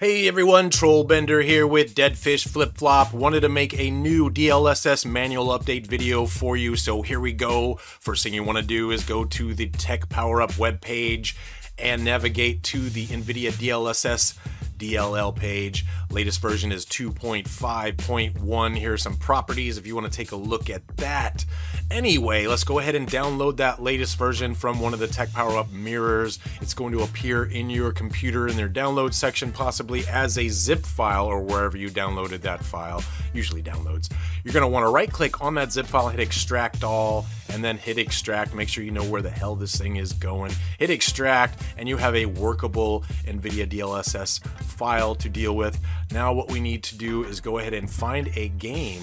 Hey everyone, Trollbender here with Deadfish Flip Flop. Wanted to make a new DLSS manual update video for you, so here we go. First thing you want to do is go to the TechPowerUp webpage and navigate to the NVIDIA DLSS.DLL page. Latest version is 2.5.1. Here are some properties if you want to take a look at that. Anyway, let's go ahead and download that latest version from one of the TechPowerUp mirrors. It's going to appear in your computer in their download section, possibly as a zip file or wherever you downloaded that file, usually downloads. You're going to want to right click on that zip file, hit extract all, and then hit extract. Make sure you know where the hell this thing is going. Hit extract and you have a workable NVIDIA DLSS file to deal with. Now what we need to do is go ahead and find a game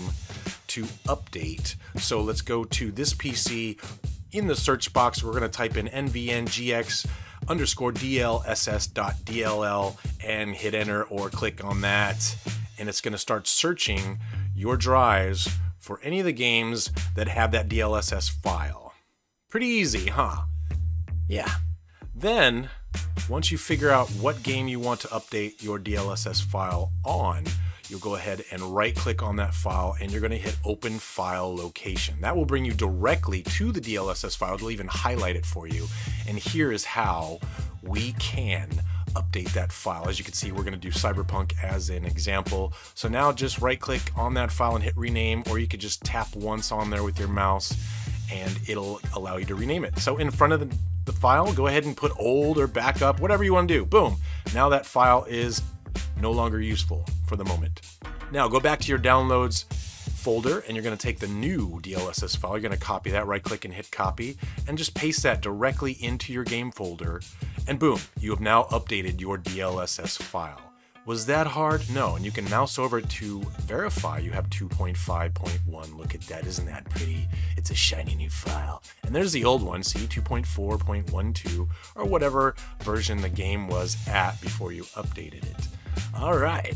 to update. So let's go to this PC. In the search box, we're going to type in NVNGX_DLSS.DLL and hit enter or click on that. And it's going to start searching your drives for any of the games that have that DLSS file. Pretty easy, huh? Yeah. Then, once you figure out what game you want to update your DLSS file on, you'll go ahead and right click on that file and you're going to hit open file location. That will bring you directly to the DLSS file. It'll even highlight it for you. And here is how we can update that file. As you can see, we're going to do Cyberpunk as an example. So now just right click on that file and hit rename, or you could just tap once on there with your mouse and it'll allow you to rename it. So in front of the file, go ahead and put old or backup, whatever you want to do. Boom. Now that file is no longer useful for the moment. Now go back to your downloads folder and you're going to take the new DLSS file. You're going to copy that, right click and hit copy, and just paste that directly into your game folder. And boom, you have now updated your DLSS file. Was that hard? No, and you can mouse over to verify you have 2.5.1. Look at that, isn't that pretty? It's a shiny new file. And there's the old one, see, 2.4.12, or whatever version the game was at before you updated it. All right,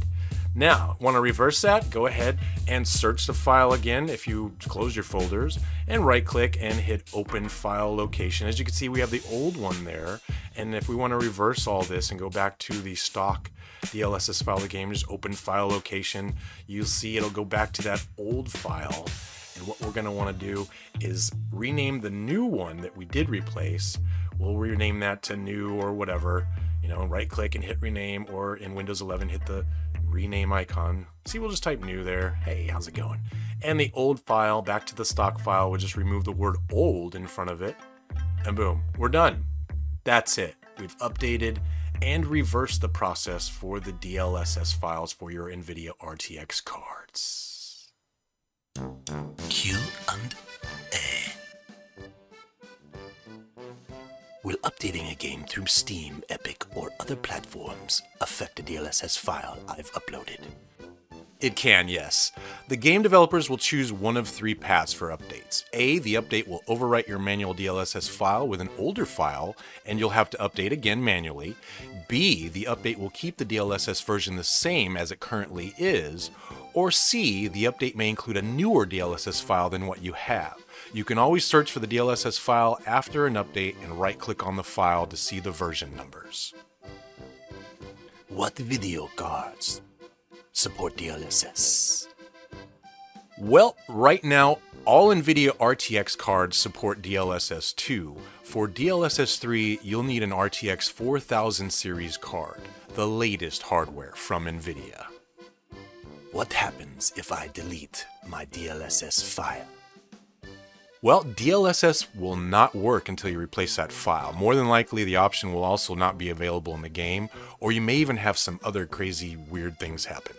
now want to reverse that? Go ahead and search the file again if you close your folders and right click and hit open file location. As you can see, we have the old one there. And if we want to reverse all this and go back to the stock DLSS file of the game, just open file location, you'll see it'll go back to that old file. And what we're going to want to do is rename the new one that we did replace. We'll rename that to new or whatever. You know, right click and hit rename, or in Windows 11 hit the rename icon. See, we'll just type new there. Hey, how's it going? And the old file back to the stock file. We'll just remove the word old in front of it, and boom, we're done. That's it. We've updated and reversed the process for the DLSS files for your NVIDIA RTX cards. Q&A. Will updating a game through Steam, Epic, or other platforms affect the DLSS file I've uploaded? It can, yes. The game developers will choose one of three paths for updates. A, the update will overwrite your manual DLSS file with an older file, and you'll have to update again manually. B, the update will keep the DLSS version the same as it currently is. Or C, the update may include a newer DLSS file than what you have. You can always search for the DLSS file after an update and right-click on the file to see the version numbers. What video cards support DLSS? Well, right now, all NVIDIA RTX cards support DLSS2. For DLSS3, you'll need an RTX 4000 series card, the latest hardware from NVIDIA. What happens if I delete my DLSS file? Well, DLSS will not work until you replace that file. More than likely, the option will also not be available in the game, or you may even have some other crazy, weird things happen.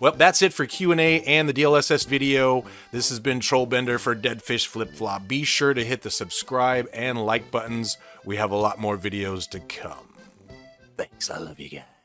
Well, that's it for Q&A and the DLSS video. This has been Trollbender for Deadfish Flip Flop. Be sure to hit the subscribe and like buttons. We have a lot more videos to come. Thanks, I love you guys.